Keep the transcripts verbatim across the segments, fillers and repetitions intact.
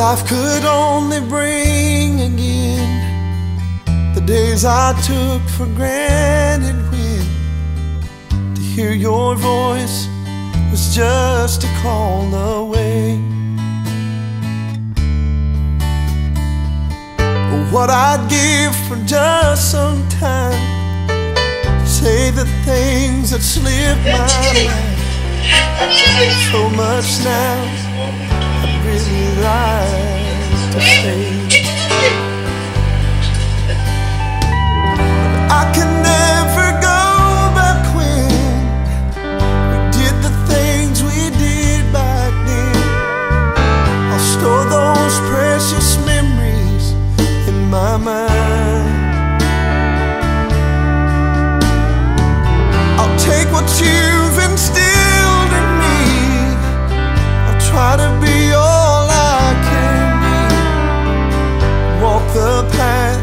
life could only bring again the days I took for granted, when to hear your voice was just a call away. What I'd give for just some time, say the things that slip my mind. So much now really lies to say. I can never go back when we did the things we did back then. I'll store those precious memories in my mind. I'll take what you've instilled in me. I'll try to be your the path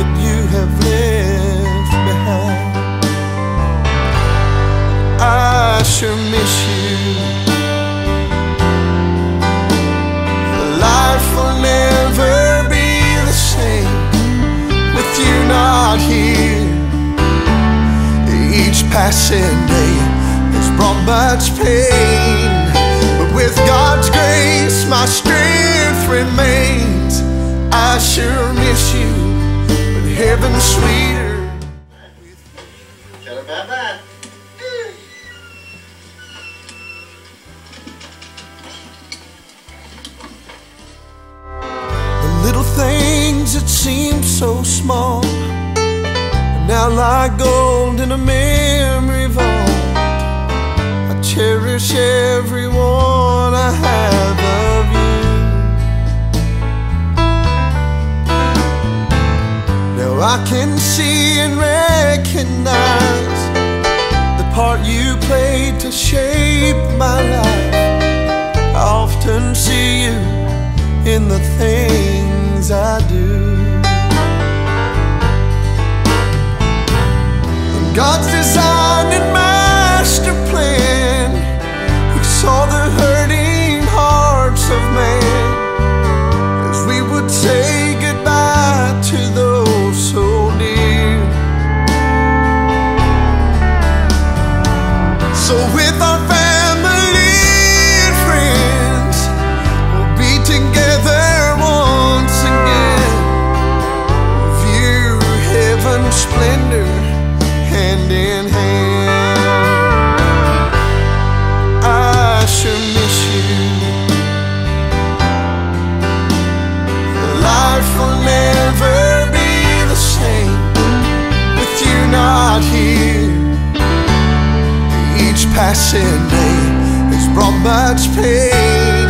that you have left behind. I sure miss you. Life will never be the same with you not here. Each passing day has brought much pain, but with God's grace my strength remains. I sure miss you, but heaven's sweeter. The little things that seem so small now lie gold in a memory vault. I cherish every one I have of you. I can see and recognize the part you played to shape my life. I often see you in the things I do. In God's design and master plan, He saw the hurting hearts of man as we would say goodbye to those so dear. So with our family and friends, we'll be together once again. View heaven's splendor hand in hand. I sure miss you. Life will never not here. Each passing day has brought much pain,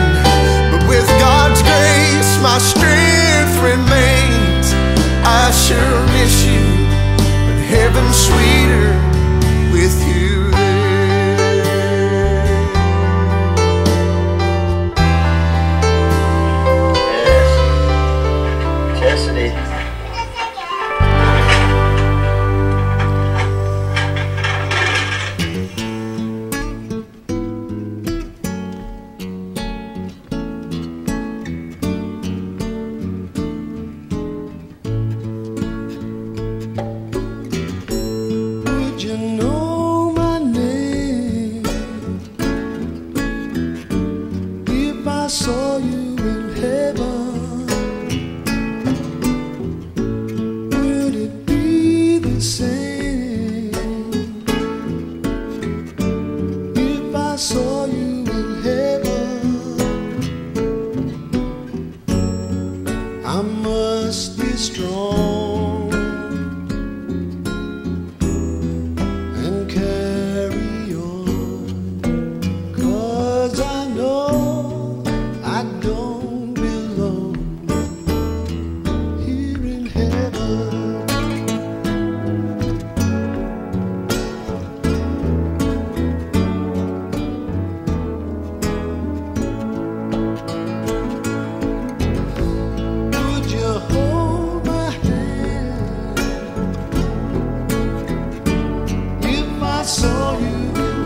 but with God's grace my strength remains. I sure miss you, but heaven's sweeter with you there. Yes, Cassidy.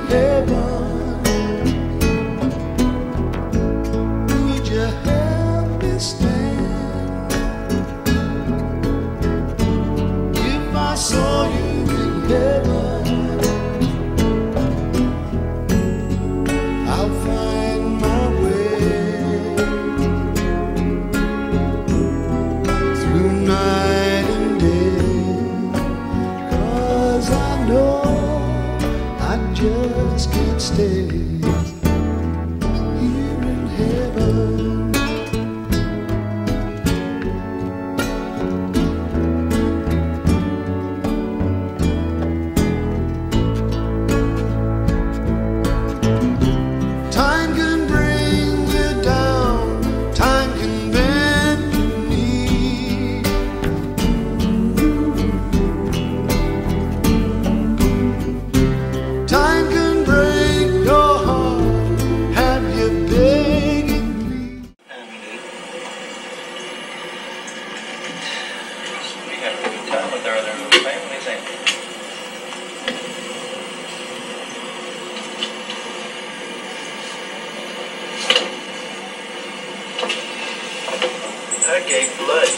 Heaven, would you help? stays here in heaven. Time can bring you down, time can bend your knee. Time can with their other families, ain't they? I gave blood.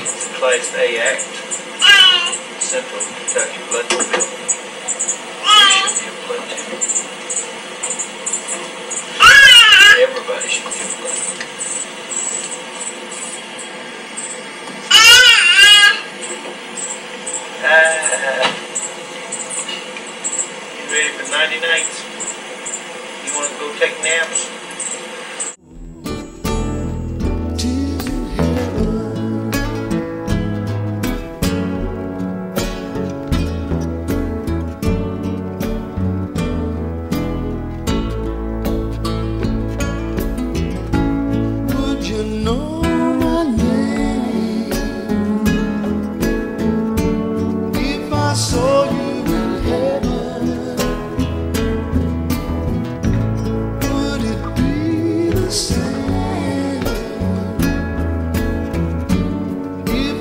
It's a Class A act. Central Kentucky blood bill. Blood too. Everybody should give blood. Ready for ninety nights? You want to go take naps? Tears in heaven. Would you know my name if I saw you?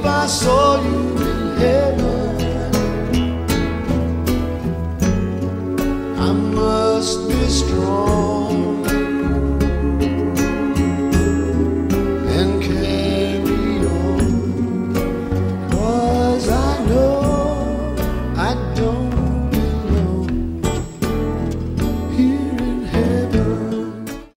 I saw you in heaven. I must be strong.